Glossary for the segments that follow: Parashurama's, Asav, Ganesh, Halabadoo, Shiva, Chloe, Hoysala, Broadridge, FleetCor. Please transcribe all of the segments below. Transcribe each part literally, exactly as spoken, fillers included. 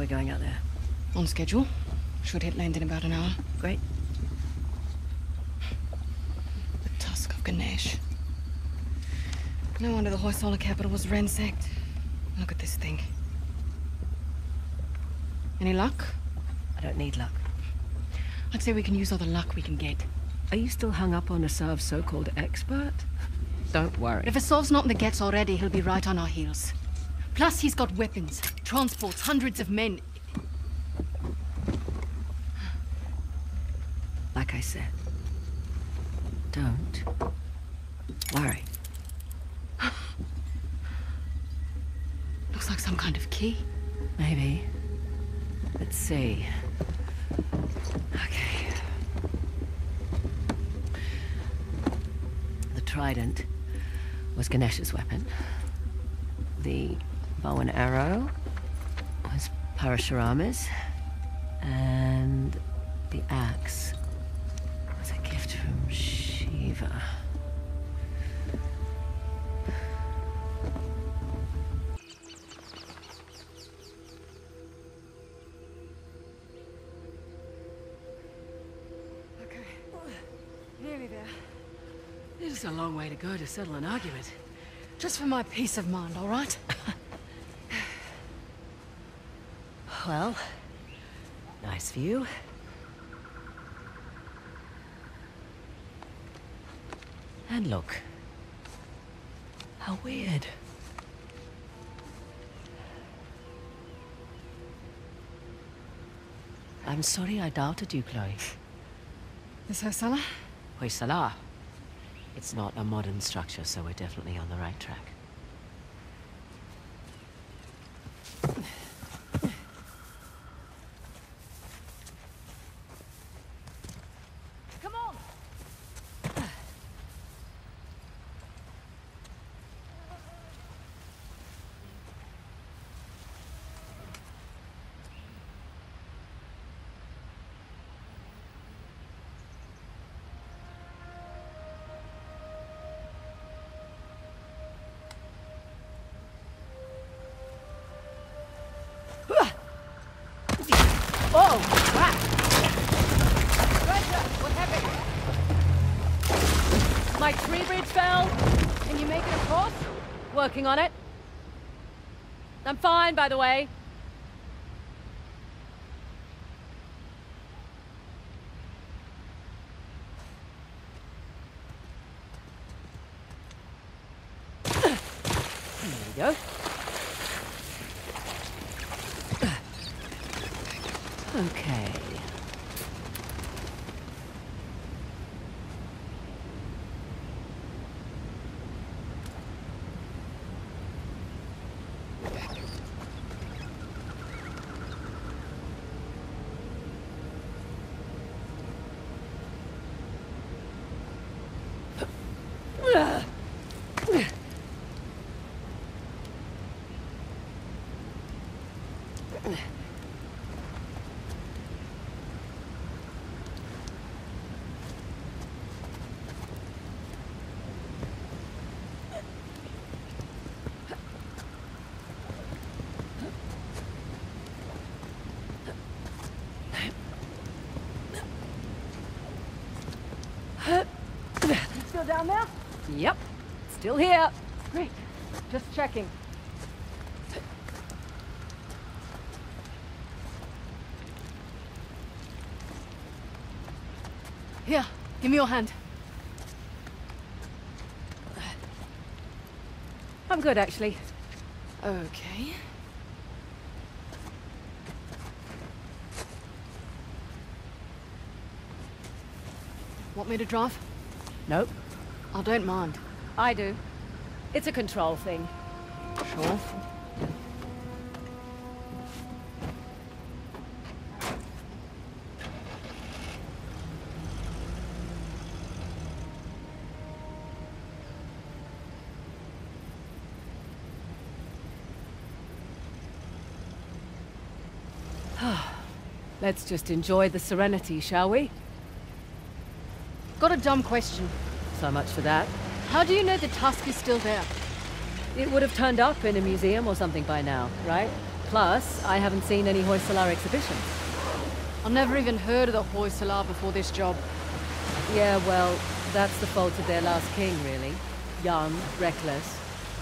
How are we going out there? On schedule. Should hit land in about an hour. Great. The tusk of Ganesh. No wonder the Hoysala capital was ransacked. Look at this thing. Any luck? I don't need luck. I'd say we can use all the luck we can get. Are you still hung up on Asav's so-called expert? Don't worry. If Asav's not in the gets already, he'll be right on our heels. Plus, he's got weapons, transports, hundreds of men. Like I said, don't worry. Looks like some kind of key. Maybe. Let's see. Okay. The trident was Ganesh's weapon. The bow and arrow was Parashurama's, and the axe was a gift from Shiva. Okay, nearly there. It is a long way to go to settle an argument. Just for my peace of mind, all right? Well, nice view. And look. How weird. I'm sorry I doubted you, Chloe. Is Hoysala? Hoysala. It's not a modern structure, so we're definitely on the right track. Come on! My tree bridge fell. Can you make it across? Working on it. I'm fine, by the way. There we go. Okay. Still down there? Yep. Still here. Great. Just checking. Here, give me your hand. I'm good, actually. Okay. Want me to drive? Nope. I don't mind. I do. It's a control thing. Sure. Let's just enjoy the serenity, shall we? Got a dumb question. So much for that. How do you know the tusk is still there? It would have turned up in a museum or something by now, right? Plus, I haven't seen any Hoysala exhibitions. I've never even heard of the Hoysala before this job. Yeah, well, that's the fault of their last king, really. Young, reckless,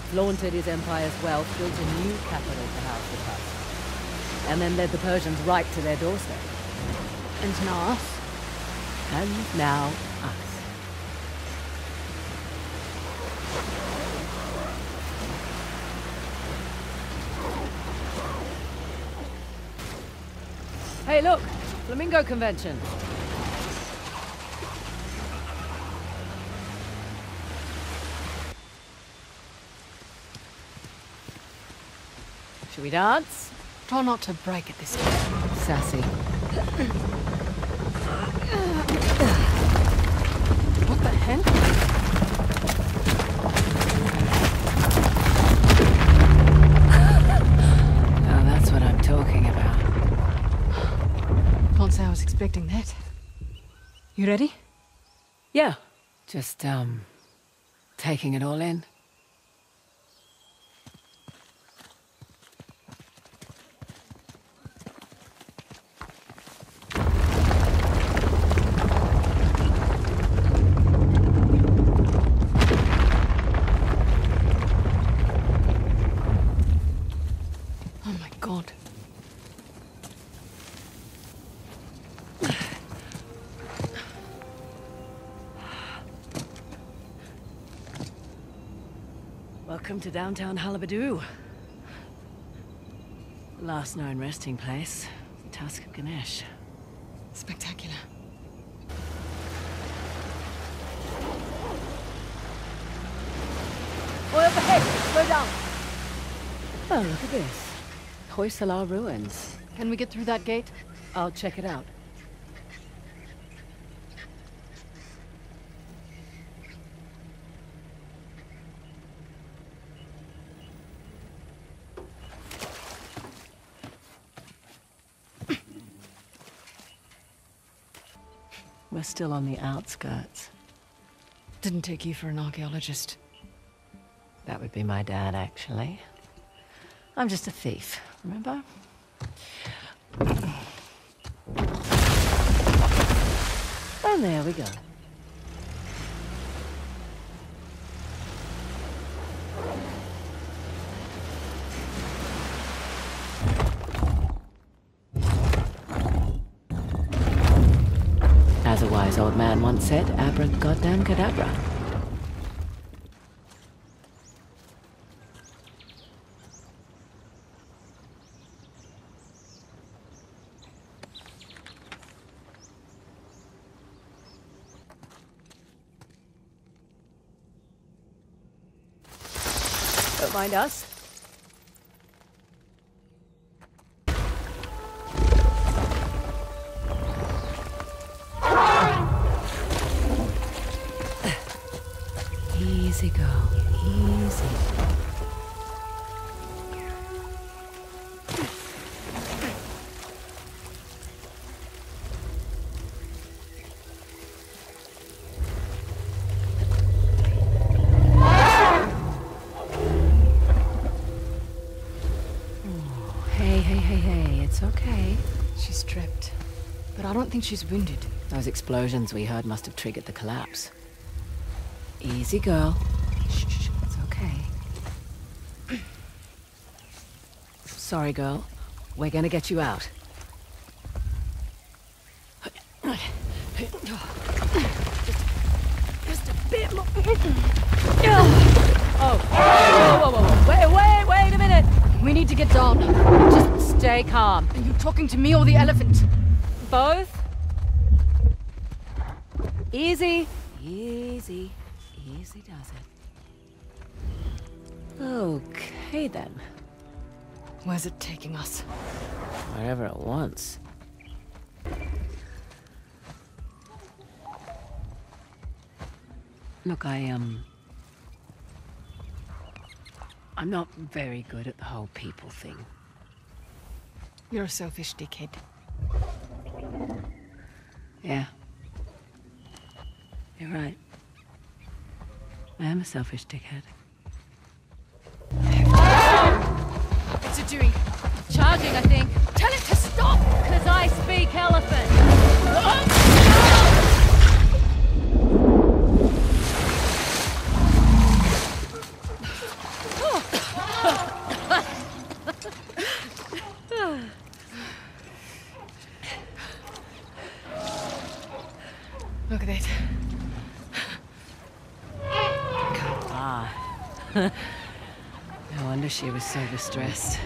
flaunted his empire's wealth, built a new capital to house the Turks, and then led the Persians right to their doorstep. And now us. And now us. Hey, look! Flamingo convention! Should we dance? Try not to break at this point. Sassy. What the hell? I was expecting that. You ready? Yeah. Just, um, taking it all in. Oh my God. Welcome to downtown Halabadoo. The last known resting place, the task of Ganesh. Spectacular. Oil overhead! Slow down! Oh, look at this. Hoysala ruins. Can we get through that gate? I'll check it out. We're still on the outskirts. Didn't take you for an archaeologist. That would be my dad, actually. I'm just a thief, remember? And there we go. As a wise old man once said, abra goddamn cadabra. Don't mind us. Easy, girl. Easy. Oh, hey, hey, hey, hey. It's okay. She's tripped. But I don't think she's wounded. Those explosions we heard must have triggered the collapse. Easy, girl. Shh, shh, it's okay. Sorry, girl. We're gonna get you out. Just, just a bit more. Oh, whoa, whoa, whoa, whoa. Wait, wait, wait a minute. We need to get down. Just stay calm. Are you talking to me or the elephant? Both. Easy. Easy. Easy does it. Okay, then. Where's it taking us? Wherever it wants. Look, I, um... I'm not very good at the whole people thing. You're a selfish dickhead. Yeah. You're right. I am a selfish dickhead. It's a doing. charging, I think. Tell it to stop, because I speak elephant. Look at it. Come on. No wonder she was so distressed.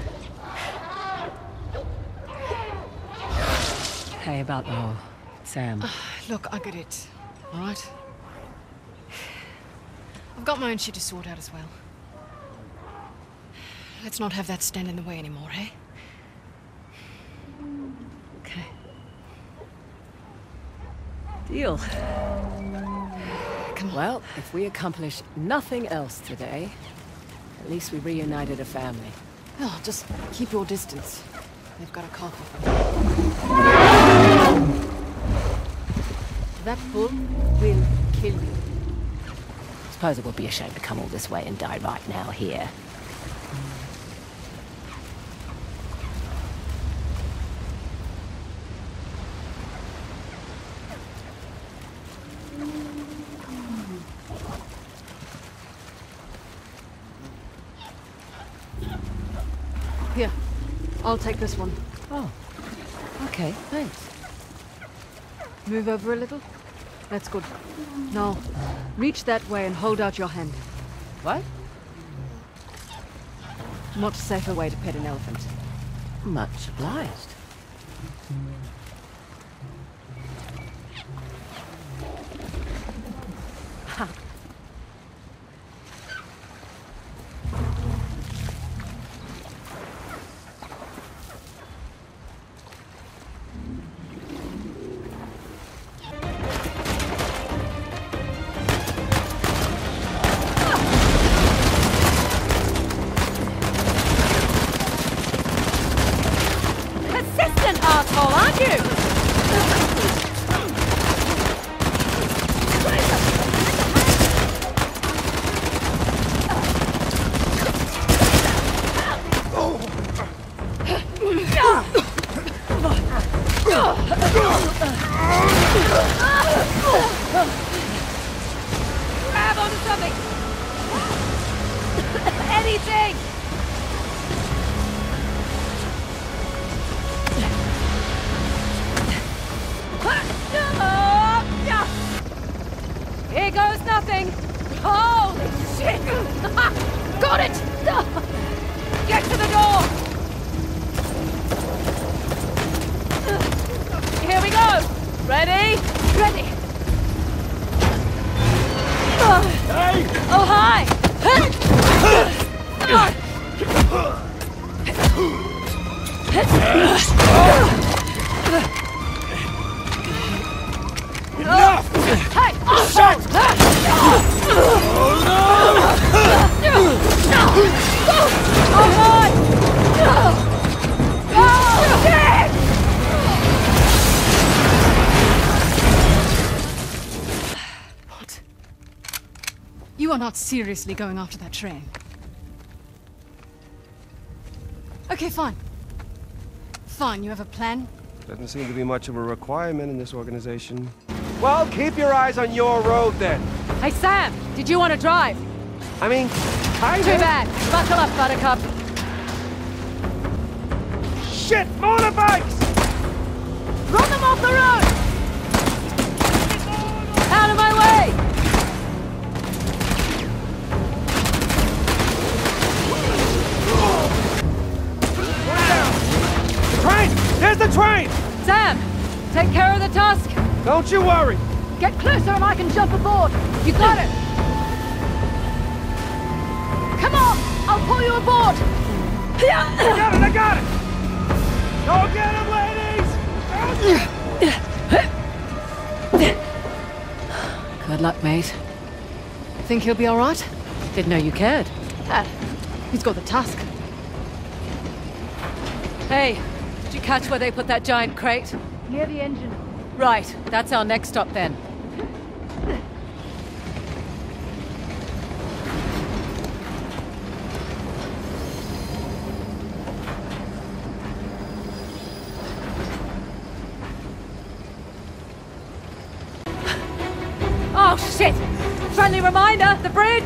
Hey, about the whole Sam. Uh, look, I get it. All right? I've got my own shit to sort out as well. Let's not have that stand in the way anymore, eh? Okay. Deal. Come on. Well, if we accomplish nothing else today, at least we reunited a family. Oh, just keep your distance. They've got a cough. That bull will kill you. Suppose it would be a shame to come all this way and die right now here. Here, I'll take this one. Oh, okay, thanks. Move over a little. That's good. Now, reach that way and hold out your hand. What? Much safer way to pet an elephant. Much obliged. Ha! You're not seriously going after that train. Okay, fine. Fine, you have a plan? Doesn't seem to be much of a requirement in this organization. Well, keep your eyes on your road then. Hey, Sam, did you want to drive? I mean, I Too bad. Buckle up, Buttercup. Shit, motorbikes! Run them off the road! Out of my way! Train! There's the train! Sam, take care of the tusk! Don't you worry! Get closer and I can jump aboard! You got it! Come on! I'll pull you aboard! I got it! I got it! Go get him, ladies! Good luck, mate. Think he'll be alright? Didn't know you cared. Ah, he's got the tusk. Hey! Did you catch where they put that giant crate? Near the engine. Right, that's our next stop then. Friendly reminder, the bridge!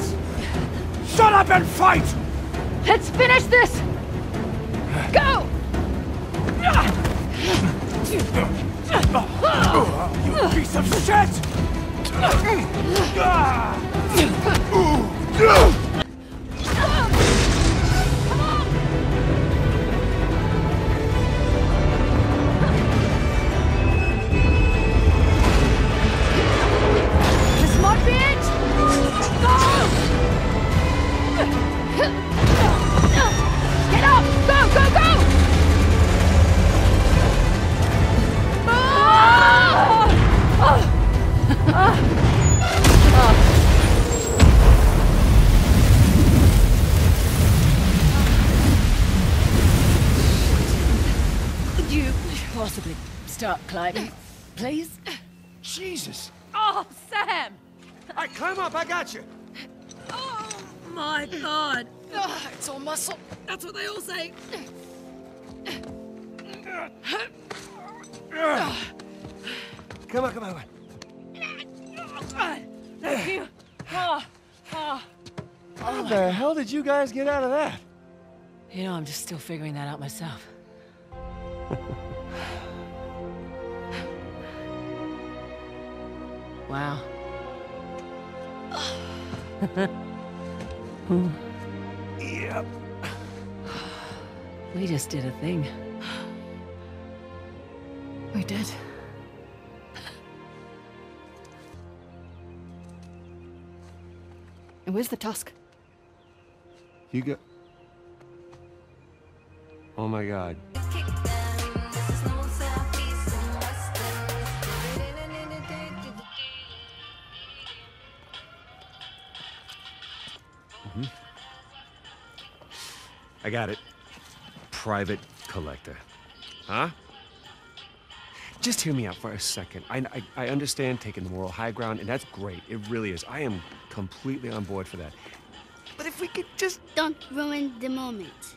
Shut up and fight! Let's finish this! Go! You piece of shit! Come on! This might be it! Go! Get up! Go, go, go! Could you possibly start climbing, please? Jesus! Oh, Sam! All right, climb up, I got you! Oh, my God! Oh, it's all muscle. That's what they all say. Come on, come on, come on. Thank you. Oh, oh. How the God. hell did you guys get out of that? You know, I'm just still figuring that out myself. Wow. Yep. We just did a thing. We did. And where's the tusk? You go... Oh my God. Mm-hmm. I got it. Private collector. Huh? Just hear me out for a second. I, I, I understand taking the moral high ground, and that's great. It really is. I am completely on board for that. But if we could just... Don't ruin the moment.